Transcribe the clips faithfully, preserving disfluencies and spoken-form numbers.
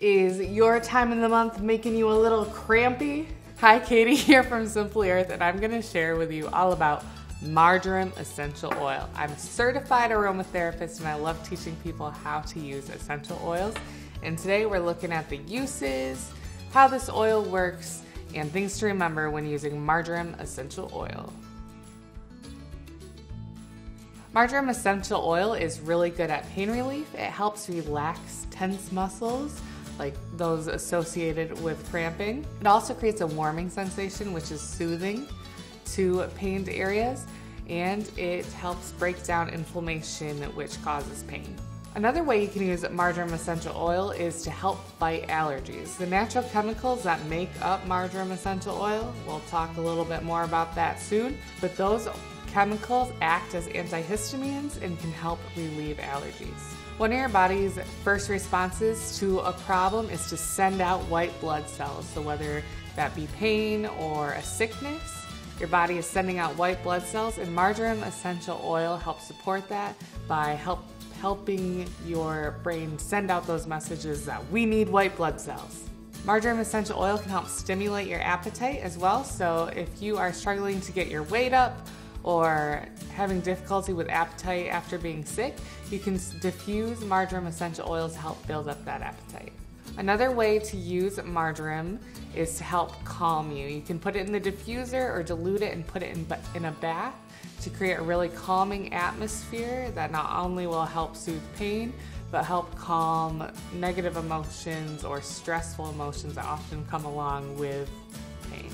Is your time in the month making you a little crampy? Hi, Katie here from Simply Earth, and I'm gonna share with you all about Marjoram essential oil. I'm a certified aromatherapist and I love teaching people how to use essential oils. And today we're looking at the uses, how this oil works, and things to remember when using Marjoram essential oil. Marjoram essential oil is really good at pain relief. It helps relax tense muscles, like those associated with cramping. It also creates a warming sensation, which is soothing to pained areas, and it helps break down inflammation, which causes pain. Another way you can use marjoram essential oil is to help fight allergies. The natural chemicals that make up marjoram essential oil, we'll talk a little bit more about that soon, but those chemicals act as antihistamines and can help relieve allergies. One of your body's first responses to a problem is to send out white blood cells. So whether that be pain or a sickness, your body is sending out white blood cells, and marjoram essential oil helps support that by help, helping your brain send out those messages that we need white blood cells. Marjoram essential oil can help stimulate your appetite as well, so if you are struggling to get your weight up or having difficulty with appetite after being sick, you can diffuse marjoram essential oil to help build up that appetite. Another way to use marjoram is to help calm you. You can put it in the diffuser or dilute it and put it in, in a bath to create a really calming atmosphere that not only will help soothe pain, but help calm negative emotions or stressful emotions that often come along with pain.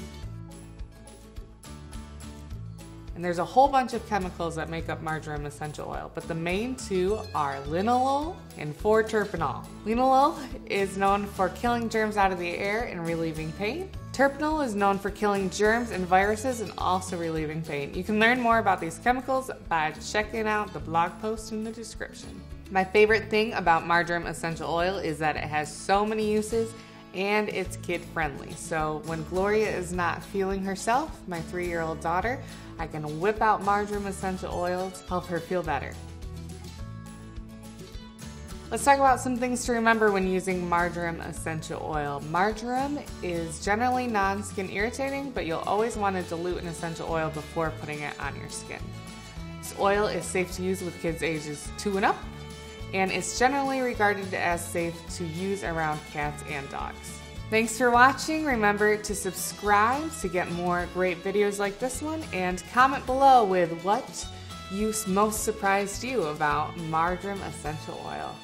And there's a whole bunch of chemicals that make up marjoram essential oil, but the main two are linalool and four terpenol. Linalool is known for killing germs out of the air and relieving pain. Terpenol is known for killing germs and viruses and also relieving pain. You can learn more about these chemicals by checking out the blog post in the description. My favorite thing about marjoram essential oil is that it has so many uses and it's kid-friendly. So when Gloria is not feeling herself, my three-year-old daughter, I can whip out marjoram essential oil to help her feel better. Let's talk about some things to remember when using marjoram essential oil. Marjoram is generally non-skin irritating, but you'll always want to dilute an essential oil before putting it on your skin. This oil is safe to use with kids ages two and up, and it's generally regarded as safe to use around cats and dogs. Thanks for watching. Remember to subscribe to get more great videos like this one, and comment below with what you most surprised you about marjoram essential oil.